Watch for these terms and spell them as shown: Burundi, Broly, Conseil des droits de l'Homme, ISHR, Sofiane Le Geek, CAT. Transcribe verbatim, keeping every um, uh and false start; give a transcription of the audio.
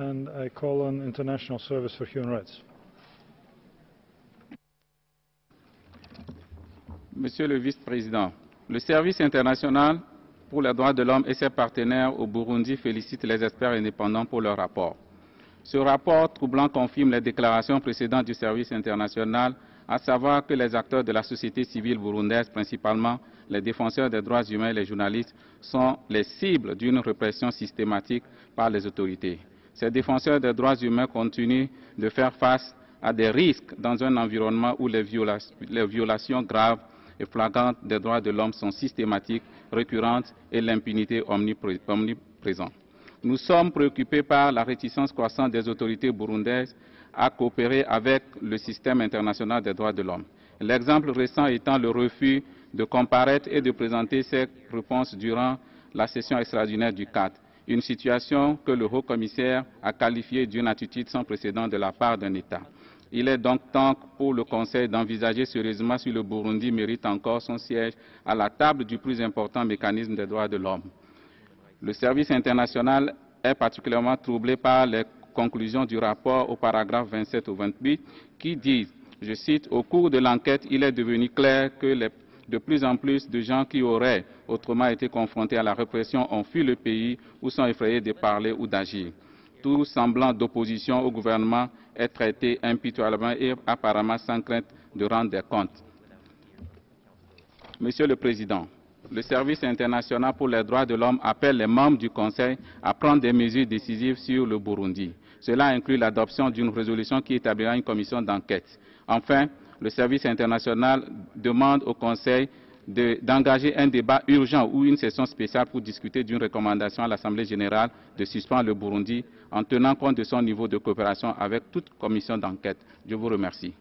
and I call on International Service for Human Rights. Monsieur le Vice-président, le Service international pour les droits de l'homme et ses partenaires au Burundi félicitent les experts indépendants pour leur rapport. Ce rapport troublant confirme les déclarations précédentes du Service international, à savoir que les acteurs de la société civile burundaise, principalement les défenseurs des droits humains et les journalistes, sont les cibles d'une répression systématique par les autorités. Ces défenseurs des droits humains continuent de faire face à des risques dans un environnement où les violations, les violations graves et flagrantes des droits de l'homme sont systématiques, récurrentes et l'impunité omniprésente. Nous sommes préoccupés par la réticence croissante des autorités burundaises à coopérer avec le système international des droits de l'homme. L'exemple récent étant le refus de comparaître et de présenter ses réponses durant la session extraordinaire du C A T, une situation que le haut-commissaire a qualifiée d'une attitude sans précédent de la part d'un État. Il est donc temps pour le Conseil d'envisager sérieusement si le Burundi mérite encore son siège à la table du plus important mécanisme des droits de l'homme. Le service international est particulièrement troublé par les conclusions du rapport au paragraphe vingt-sept au vingt-huit qui disent, je cite, « Au cours de l'enquête, il est devenu clair que les, de plus en plus de gens qui auraient autrement été confrontés à la répression ont fui le pays ou sont effrayés de parler ou d'agir. Tout semblant d'opposition au gouvernement est traité impitoyablement et apparemment sans crainte de rendre des comptes. » Monsieur le Président, le Service international pour les droits de l'homme appelle les membres du Conseil à prendre des mesures décisives sur le Burundi. Cela inclut l'adoption d'une résolution qui établira une commission d'enquête. Enfin, le Service international demande au Conseil d'engager un débat urgent ou une session spéciale pour discuter d'une recommandation à l'Assemblée générale de suspendre le Burundi en tenant compte de son niveau de coopération avec toute commission d'enquête. Je vous remercie.